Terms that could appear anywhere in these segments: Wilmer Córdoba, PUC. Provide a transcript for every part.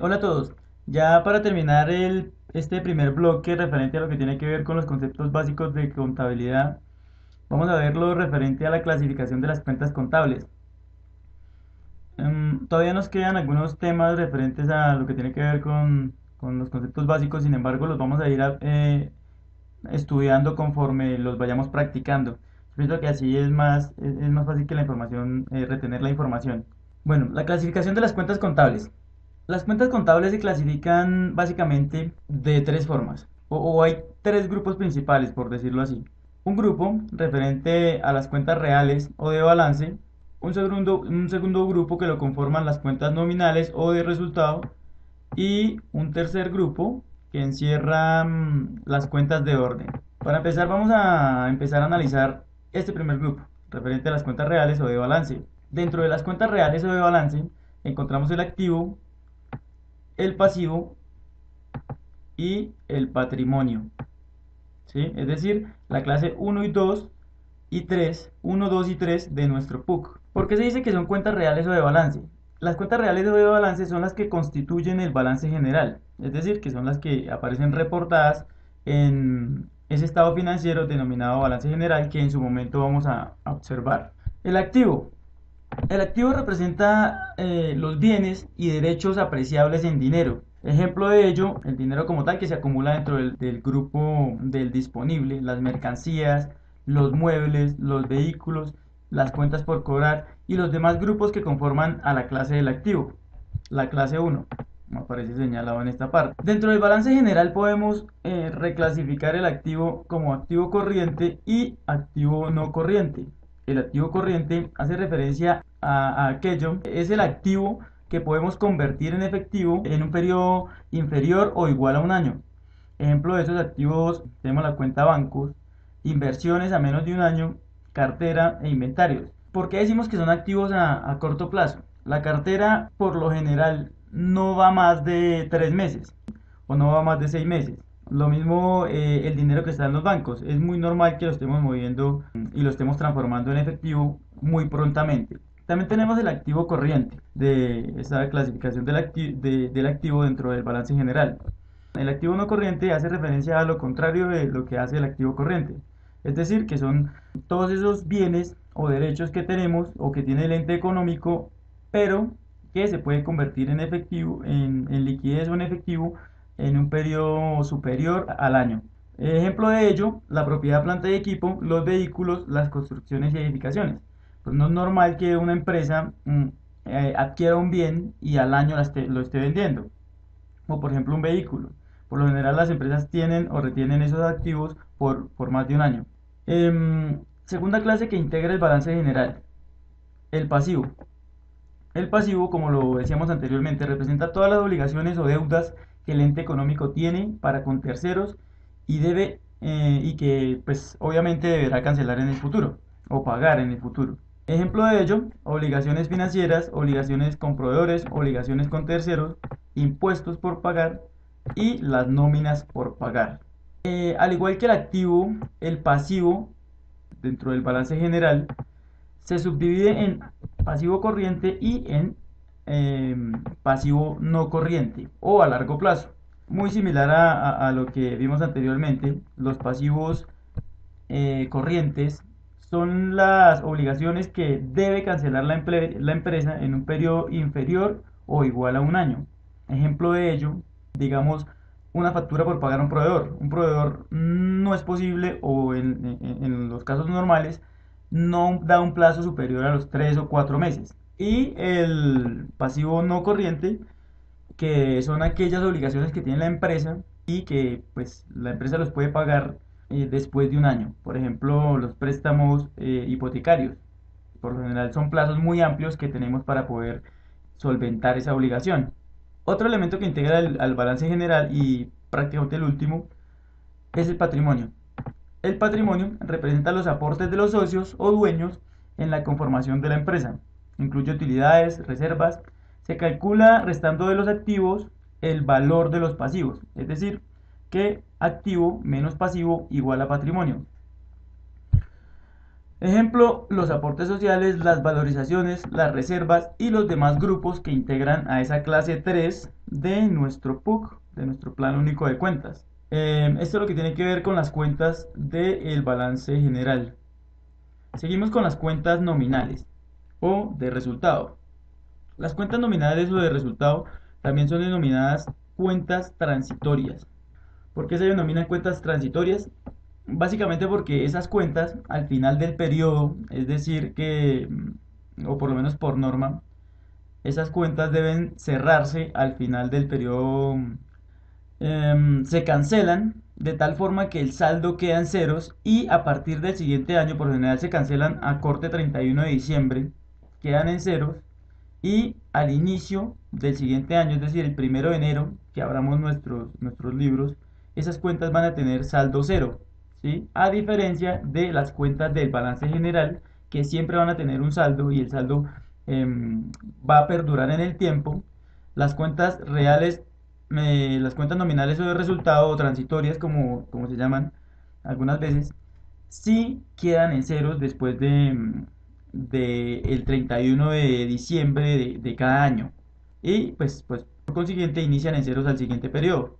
Hola a todos. Ya para terminar este primer bloque referente a lo que tiene que ver con los conceptos básicos de contabilidad, vamos a ver lo referente a la clasificación de las cuentas contables. Todavía nos quedan algunos temas referentes a lo que tiene que ver con los conceptos básicos, sin embargo los vamos a ir estudiando conforme los vayamos practicando. Pienso que así es más fácil que la información, retener la información. Bueno, la clasificación de las cuentas contables. Las cuentas contables se clasifican básicamente de tres formas, o hay tres grupos principales, por decirlo así. Un grupo referente a las cuentas reales o de balance, un segundo grupo que lo conforman las cuentas nominales o de resultado, y un tercer grupo que encierra las cuentas de orden. Para empezar, vamos a empezar a analizar este primer grupo, referente a las cuentas reales o de balance. Dentro de las cuentas reales o de balance, encontramos el activo, el pasivo y el patrimonio, ¿sí? Es decir, la clase 1 y 2 y 3, 1, 2 y 3 de nuestro PUC. ¿Por qué se dice que son cuentas reales o de balance? Las cuentas reales o de balance son las que constituyen el balance general, es decir, que son las que aparecen reportadas en ese estado financiero denominado balance general, que en su momento vamos a observar. El activo. El activo representa los bienes y derechos apreciables en dinero. Ejemplo de ello, el dinero como tal que se acumula dentro del grupo del disponible, las mercancías, los muebles, los vehículos, las cuentas por cobrar y los demás grupos que conforman a la clase del activo, la clase 1. Como aparece señalado en esta parte. Dentro del balance general podemos reclasificar el activo como activo corriente y activo no corriente. El activo corriente hace referencia a aquello, es el activo que podemos convertir en efectivo en un periodo inferior o igual a un año. Ejemplo de esos activos tenemos la cuenta bancos, inversiones a menos de un año, cartera e inventarios. ¿Por qué decimos que son activos a corto plazo? La cartera por lo general no va más de 3 meses o no va más de 6 meses. Lo mismo el dinero que está en los bancos. Es muy normal que lo estemos moviendo y lo estemos transformando en efectivo muy prontamente. También tenemos el activo corriente, de esa clasificación del activo dentro del balance general. El activo no corriente hace referencia a lo contrario de lo que hace el activo corriente. Es decir, que son todos esos bienes o derechos que tenemos o que tiene el ente económico, pero que se puede convertir en efectivo, en liquidez o en efectivo en un periodo superior al año. Ejemplo de ello, la propiedad, planta y equipo, los vehículos, las construcciones y edificaciones. Pues no es normal que una empresa adquiera un bien y al año lo esté vendiendo, o por ejemplo un vehículo. Por lo general las empresas tienen o retienen esos activos por más de un año. Segunda clase que integra el balance general, el pasivo. El pasivo, como lo decíamos anteriormente, representa todas las obligaciones o deudas que el ente económico tiene para con terceros y debe y que pues obviamente deberá cancelar en el futuro o pagar en el futuro. Ejemplo de ello, obligaciones financieras, obligaciones con proveedores, obligaciones con terceros, impuestos por pagar y las nóminas por pagar. Al igual que el activo, el pasivo dentro del balance general se subdivide en pasivo corriente y en pasivo no corriente o a largo plazo. Muy similar a lo que vimos anteriormente, los pasivos corrientes son las obligaciones que debe cancelar la empresa en un periodo inferior o igual a un año. Ejemplo de ello, digamos, una factura por pagar a un proveedor. Un proveedor no es posible o en los casos normales no da un plazo superior a los 3 o 4 meses. Y el pasivo no corriente, que son aquellas obligaciones que tiene la empresa y que pues la empresa los puede pagar después de un año. Por ejemplo, los préstamos hipotecarios. Por lo general son plazos muy amplios que tenemos para poder solventar esa obligación. Otro elemento que integra al balance general y prácticamente el último es el patrimonio. El patrimonio representa los aportes de los socios o dueños en la conformación de la empresa. Incluye utilidades, reservas. Se calcula restando de los activos el valor de los pasivos. Es decir, que activo menos pasivo igual a patrimonio. Ejemplo, los aportes sociales, las valorizaciones, las reservas y los demás grupos que integran a esa clase 3 de nuestro PUC, de nuestro Plan Único de Cuentas. Esto es lo que tiene que ver con las cuentas del balance general. Seguimos con las cuentas nominales o de resultado. Las cuentas nominales o de resultado también son denominadas cuentas transitorias. ¿Por qué se denominan cuentas transitorias? Básicamente porque esas cuentas al final del periodo, es decir que, o por lo menos por norma, esas cuentas deben cerrarse al final del periodo, se cancelan de tal forma que el saldo queda en ceros y a partir del siguiente año, por lo general se cancelan a corte 31 de diciembre, quedan en ceros y al inicio del siguiente año, es decir el 1 de enero que abramos nuestros libros, esas cuentas van a tener saldo cero. ¿Sí? A diferencia de las cuentas del balance general, que siempre van a tener un saldo y el saldo va a perdurar en el tiempo. Las cuentas reales, las cuentas nominales o de resultado o transitorias como se llaman algunas veces, sí quedan en ceros después de el 31 de diciembre de cada año y pues por consiguiente inician en ceros al siguiente periodo.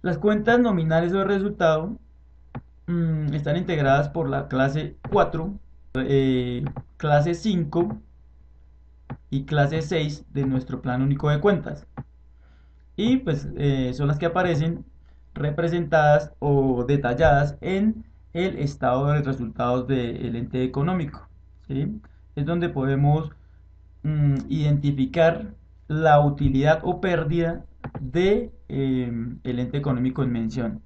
Las cuentas nominales o de resultado están integradas por la clase 4, clase 5 y clase 6 de nuestro Plan Único de Cuentas. Y son las que aparecen representadas o detalladas en el estado de resultados del ente económico. ¿Sí? Es donde podemos identificar la utilidad o pérdida de, el ente económico en mención.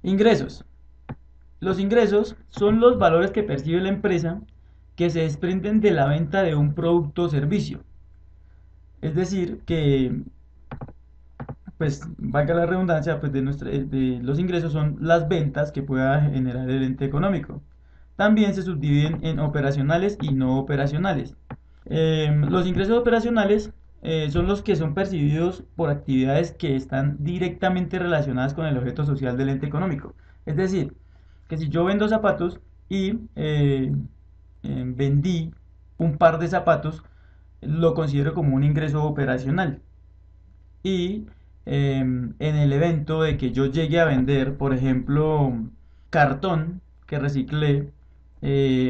Ingresos. Los ingresos son los valores que percibe la empresa que se desprenden de la venta de un producto o servicio. Es decir, que, valga la redundancia, de los ingresos son las ventas que pueda generar el ente económico. También se subdividen en operacionales y no operacionales. Los ingresos operacionales son los que son percibidos por actividades que están directamente relacionadas con el objeto social del ente económico. Es decir, que si yo vendo zapatos y vendí un par de zapatos, lo considero como un ingreso operacional. Y en el evento de que yo llegue a vender, por ejemplo, cartón que reciclé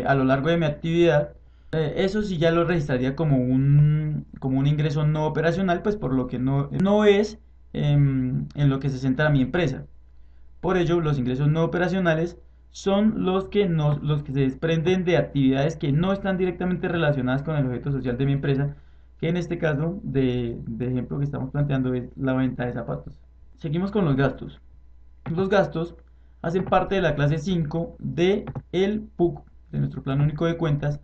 a lo largo de mi actividad, eso sí ya lo registraría como un ingreso no operacional, pues por lo que no es en lo que se centra mi empresa. Por ello, los ingresos no operacionales son los que se desprenden de actividades que no están directamente relacionadas con el objeto social de mi empresa, que en este caso de ejemplo que estamos planteando es la venta de zapatos. Seguimos con los gastos. Los gastos hacen parte de la clase 5 de el PUC, de nuestro Plan Único de Cuentas,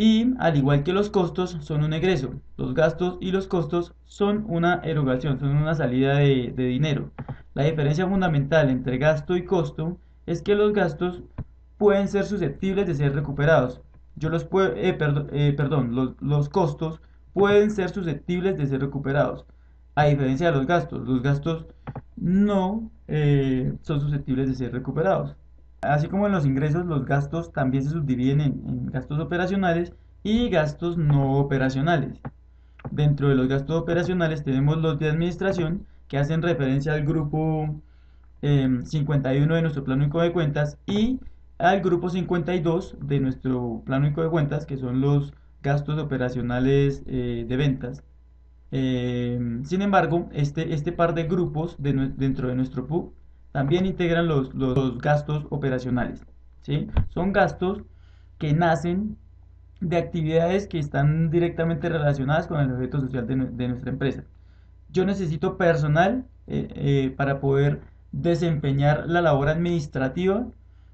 y al igual que los costos son un egreso. Los gastos y los costos son una erogación, son una salida de dinero. La diferencia fundamental entre gasto y costo es que los gastos pueden ser susceptibles de ser recuperados. Los costos pueden ser susceptibles de ser recuperados, a diferencia de los gastos. Los gastos no son susceptibles de ser recuperados. Así como en los ingresos, los gastos también se subdividen en gastos operacionales y gastos no operacionales. Dentro de los gastos operacionales tenemos los de administración, que hacen referencia al grupo 51 de nuestro Plan Único de Cuentas y al grupo 52 de nuestro Plan Único de Cuentas, que son los gastos operacionales de ventas. Sin embargo, este par de grupos dentro de nuestro PUC también integran los gastos operacionales. ¿Sí? Son gastos que nacen de actividades que están directamente relacionadas con el objeto social de nuestra empresa. Yo necesito personal para poder desempeñar la labor administrativa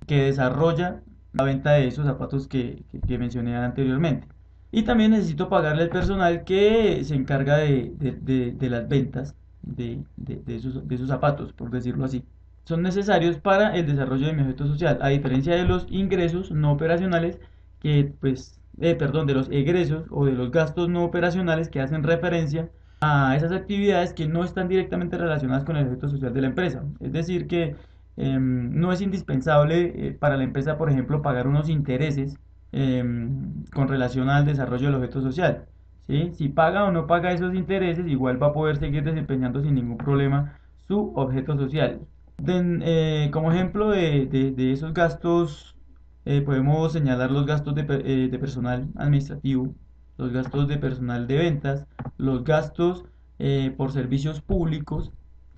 que desarrolla la venta de esos zapatos que mencioné anteriormente. Y también necesito pagarle al personal que se encarga de las ventas de esos zapatos, por decirlo así. Son necesarios para el desarrollo de mi objeto social, a diferencia de los ingresos no operacionales que, de los egresos o de los gastos no operacionales, que hacen referencia a esas actividades que no están directamente relacionadas con el objeto social de la empresa. Es decir que No es indispensable para la empresa, por ejemplo, pagar unos intereses con relación al desarrollo del objeto social, ¿sí? Si paga o no paga esos intereses, igual va a poder seguir desempeñando sin ningún problema su objeto social. Como ejemplo de esos gastos, podemos señalar los gastos de personal administrativo, los gastos de personal de ventas, los gastos por servicios públicos,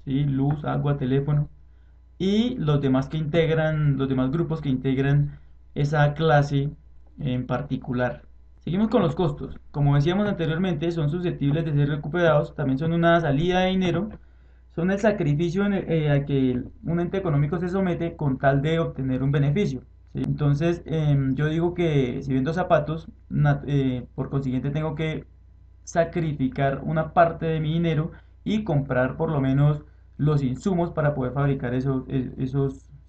¿sí? Luz, agua, teléfono, y los demás que integran, los demás grupos que integran esa clase en particular. Seguimos con los costos. Como decíamos anteriormente, son susceptibles de ser recuperados, también son una salida de dinero, son el sacrificio al que un ente económico se somete con tal de obtener un beneficio, ¿sí? Entonces yo digo que si vendo zapatos, por consiguiente tengo que sacrificar una parte de mi dinero y comprar por lo menos los insumos para poder fabricar esos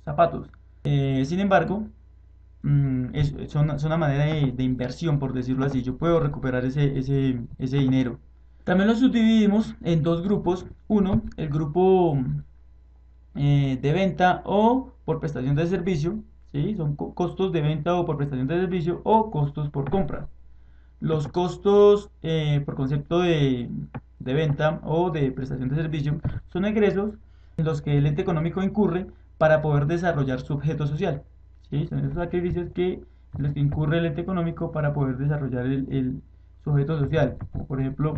zapatos. Sin embargo, es una manera de inversión, por decirlo así. Yo puedo recuperar ese dinero. También lo subdividimos en dos grupos. Uno, el grupo de venta o por prestación de servicio, ¿sí? Son costos de venta o por prestación de servicio o costos por compra. Los costos por concepto de venta o de prestación de servicio son egresos en los que el ente económico incurre para poder desarrollar su objeto social, ¿sí? Son esos sacrificios en los que incurre el ente económico para poder desarrollar su objeto social. Como por ejemplo,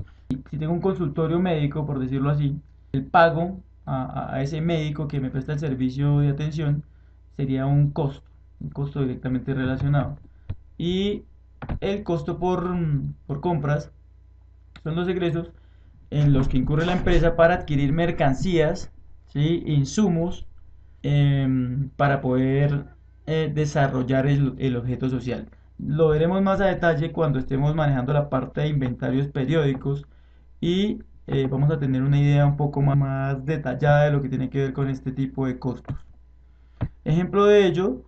si tengo un consultorio médico, por decirlo así, el pago a ese médico que me presta el servicio de atención sería un costo directamente relacionado. Y el costo por compras son los egresos en los que incurre la empresa para adquirir mercancías, ¿sí? Insumos para poder desarrollar el objeto social. Lo veremos más a detalle cuando estemos manejando la parte de inventarios periódicos y vamos a tener una idea un poco más detallada de lo que tiene que ver con este tipo de costos. Ejemplo de ello,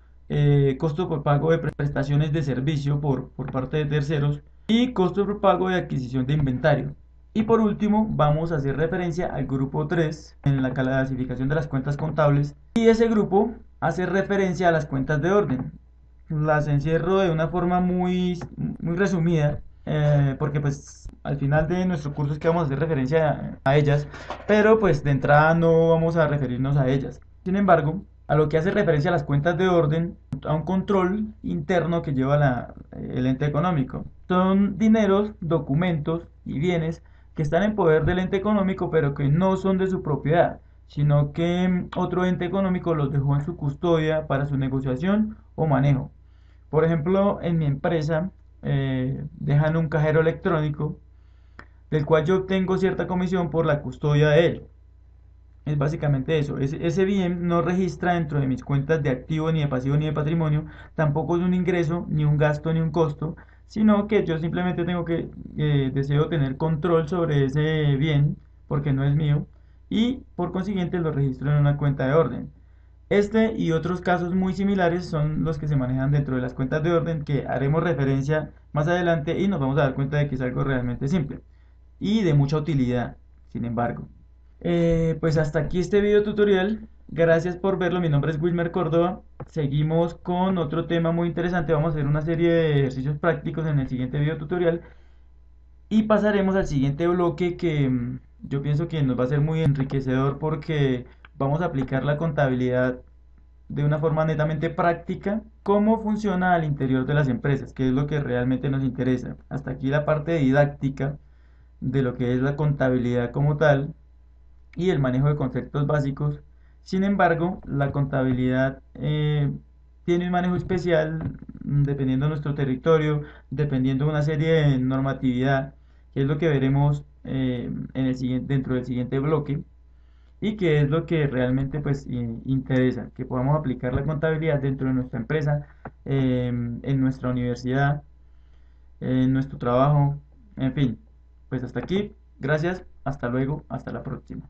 costo por pago de prestaciones de servicio por parte de terceros y costo por pago de adquisición de inventario. Y por último, vamos a hacer referencia al grupo 3 en la clasificación de las cuentas contables. Y ese grupo hace referencia a las cuentas de orden. Las encierro de una forma muy resumida, porque pues al final de nuestro curso es que vamos a hacer referencia a ellas, pero pues de entrada no vamos a referirnos a ellas. Sin embargo, a lo que hace referencia a las cuentas de orden, a un control interno que lleva el ente económico. Son dineros, documentos y bienes que están en poder del ente económico, pero que no son de su propiedad, sino que otro ente económico los dejó en su custodia para su negociación o manejo. Por ejemplo, en mi empresa dejan un cajero electrónico del cual yo obtengo cierta comisión por la custodia de él. Es básicamente eso. Ese bien no registra dentro de mis cuentas de activo, ni de pasivo, ni de patrimonio. Tampoco es un ingreso, ni un gasto, ni un costo, sino que yo simplemente tengo que deseo tener control sobre ese bien porque no es mío y por consiguiente lo registro en una cuenta de orden. Este y otros casos muy similares son los que se manejan dentro de las cuentas de orden, que haremos referencia más adelante y nos vamos a dar cuenta de que es algo realmente simple y de mucha utilidad. Sin embargo, pues hasta aquí este video tutorial. Gracias por verlo, mi nombre es Wilmer Córdoba. Seguimos con otro tema muy interesante. Vamos a hacer una serie de ejercicios prácticos en el siguiente video tutorial y pasaremos al siguiente bloque, que yo pienso que nos va a ser muy enriquecedor porque vamos a aplicar la contabilidad de una forma netamente práctica, cómo funciona al interior de las empresas, que es lo que realmente nos interesa. Hasta aquí la parte didáctica de lo que es la contabilidad como tal y el manejo de conceptos básicos. Sin embargo, la contabilidad tiene un manejo especial dependiendo de nuestro territorio, dependiendo de una serie de normatividad, que es lo que veremos dentro del siguiente bloque, y que es lo que realmente pues interesa, que podamos aplicar la contabilidad dentro de nuestra empresa, en nuestra universidad, en nuestro trabajo, en fin. Pues hasta aquí, gracias, hasta luego, hasta la próxima.